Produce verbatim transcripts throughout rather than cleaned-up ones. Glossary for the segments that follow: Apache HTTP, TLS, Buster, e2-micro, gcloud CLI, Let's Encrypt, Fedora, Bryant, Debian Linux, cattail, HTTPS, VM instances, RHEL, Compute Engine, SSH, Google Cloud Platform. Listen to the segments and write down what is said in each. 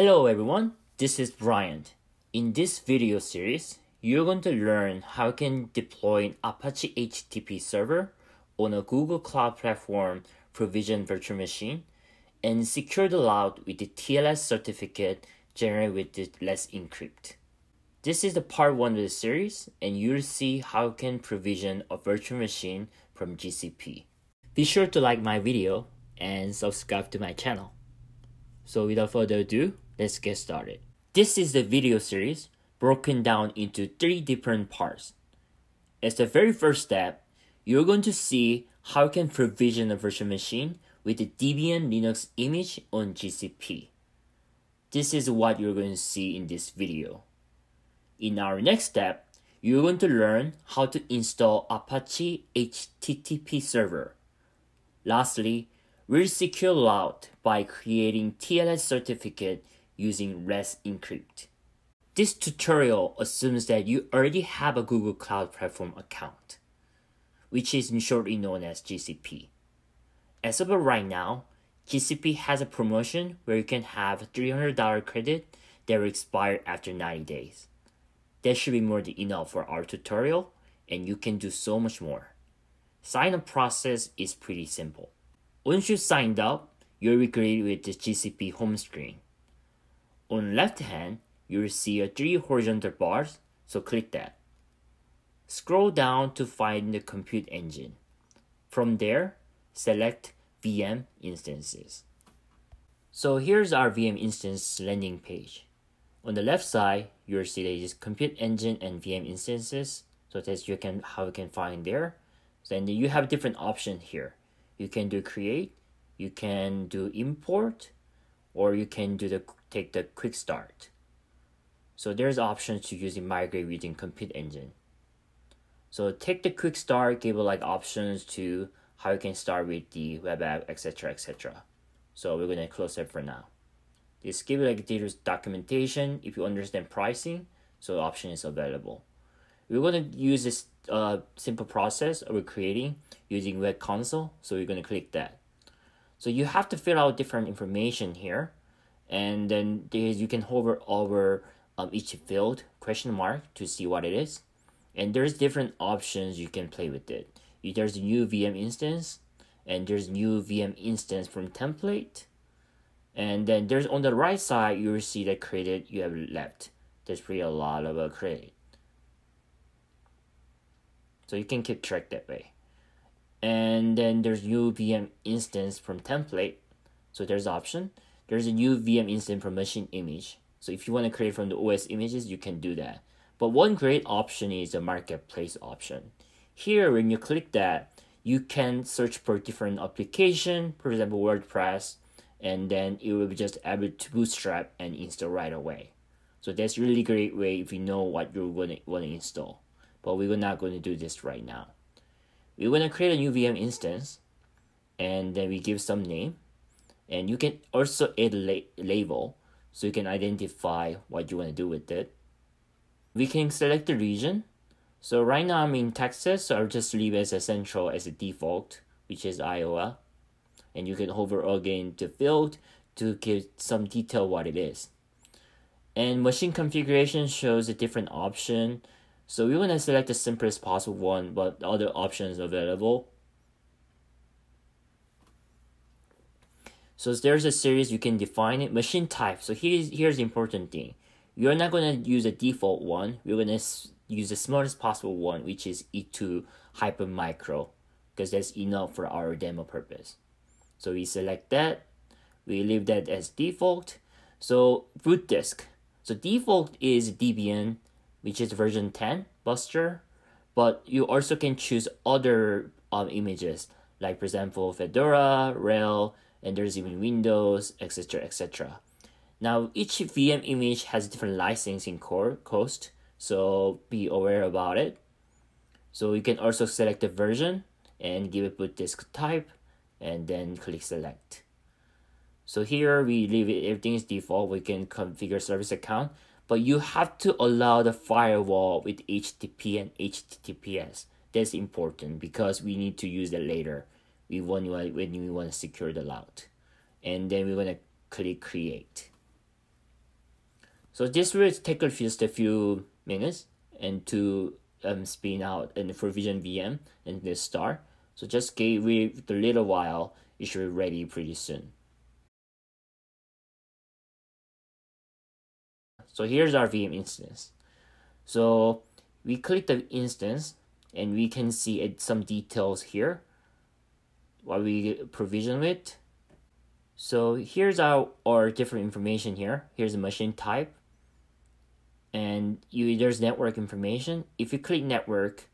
Hello everyone, this is Bryant. In this video series, you're going to learn how you can deploy an Apache H T T P server on a Google Cloud Platform provisioned virtual machine and secure the cloud with the T L S certificate generated with the Let's Encrypt. This is the part one of the series, and you'll see how you can provision a virtual machine from G C P. Be sure to like my video and subscribe to my channel. So without further ado, let's get started. This is the video series broken down into three different parts. As the very first step, you're going to see how you can provision a virtual machine with the Debian Linux image on G C P. This is what you're going to see in this video. In our next step, you're going to learn how to install Apache H T T P server. Lastly, we'll secure cloud by creating T L S certificate using Let's Encrypt. This tutorial assumes that you already have a Google Cloud Platform account, which is shortly known as G C P. As of right now, G C P has a promotion where you can have three hundred dollars credit that will expire after ninety days. That should be more than enough for our tutorial, and you can do so much more. Sign up process is pretty simple. Once you signed up, you'll be greeted with the G C P home screen. On the left hand, you'll see a three horizontal bars, so click that. Scroll down to find the Compute Engine. From there, select V M instances. So here's our V M instance landing page. On the left side, you'll see that it is Compute Engine and V M instances, so that's you can how you can find there. Then you have different options here. You can do create, you can do import, or you can do the take the quick start. So there's options to using migrate within Compute Engine. So take the quick start, give it like options to how you can start with the web app, et cetera, et cetera. So we're gonna close it for now. Just give it like data documentation if you understand pricing. So the option is available. We're gonna use this uh, simple process of creating using web console. So you're gonna click that. So you have to fill out different information here, and then there's, you can hover over um, each field question mark to see what it is. And there's different options you can play with it. There's a new V M instance, and there's new V M instance from template. And then there's on the right side, you will see that credit you have left. There's pretty a lot of uh, credit. So you can keep track that way. And then there's new V M instance from template. So there's option. There's a new V M instance from machine image. So if you want to create from the O S images, you can do that. But one great option is the marketplace option. Here, when you click that, you can search for different application, for example, WordPress, and then it will be just able to bootstrap and install right away. So that's really great way if you know what you're going to want to install. But we're not going to do this right now. We're going to create a new V M instance, and then we give some name, and you can also add a label so you can identify what you want to do with it. We can select the region. So right now I'm in Texas, so I'll just leave as a central as a default, which is Iowa. And you can hover again to field to give some detail what it is. And machine configuration shows a different option. So we want to select the simplest possible one, but other options available. So there's a series you can define it. Machine type. So here's here's the important thing. You're not going to use a default one. We're going to use the smallest possible one, which is e two micro, because that's enough for our demo purpose. So we select that. We leave that as default. So boot disk. So default is Debian, which is version ten, Buster, but you also can choose other um, images, like for example, Fedora, RHEL, and there's even Windows, et cetera, et cetera. Now, each V M image has different licensing cost, so be aware about it. So you can also select the version and give it boot disk type, and then click select. So here we leave it, everything is default. We can configure service account, but you have to allow the firewall with H T T P and H T T P S. That's important because we need to use that later. We want when we want to secure the cloud, and then we want to click create. So this will take just a few minutes and to um, spin out and provision V M and this start. So just give it a little while, it should be ready pretty soon. So here's our V M instance. So we click the instance and we can see it, some details here, what we provision it. So here's our, our different information here. Here's the machine type. And you, there's network information. If you click network,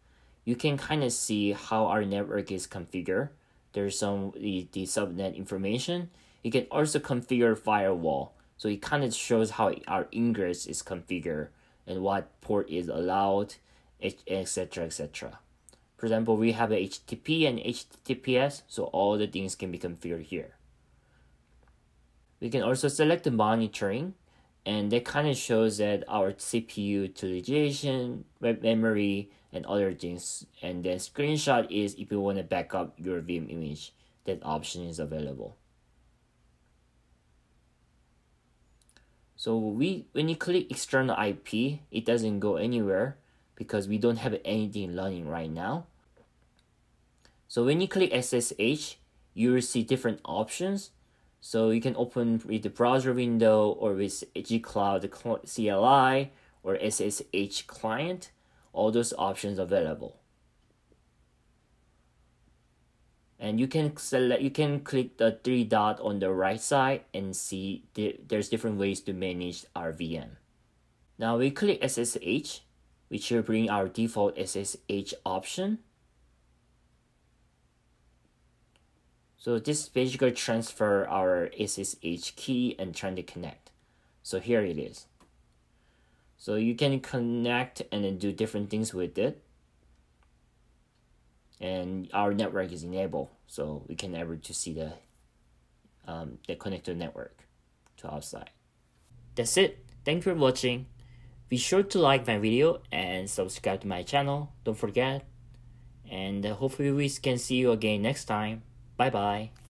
you can kind of see how our network is configured. There's some the, the subnet information. You can also configure firewall. So it kind of shows how our ingress is configured and what port is allowed, et cetera, et cetera. For example, we have H T T P and H T T P S, so all the things can be configured here. We can also select the monitoring, and that kind of shows that our C P U utilization, web memory, and other things. And then screenshot is if you want to back up your V M image, that option is available. So we, when you click external I P, it doesn't go anywhere because we don't have anything running right now. So when you click S S H, you will see different options. So you can open with the browser window or with gcloud C L I or S S H client. All those options available. And you can select, you can click the three dot on the right side and see the, there's different ways to manage our V M. Now we click S S H, which will bring our default S S H option. So this basically transfer our S S H key and trying to connect. So here it is. So you can connect and then do different things with it. And our network is enabled, so we can able to see the um, the connector network to outside. That's it. Thank you for watching. Be sure to like my video and subscribe to my channel. Don't forget. And hopefully we can see you again next time. Bye bye.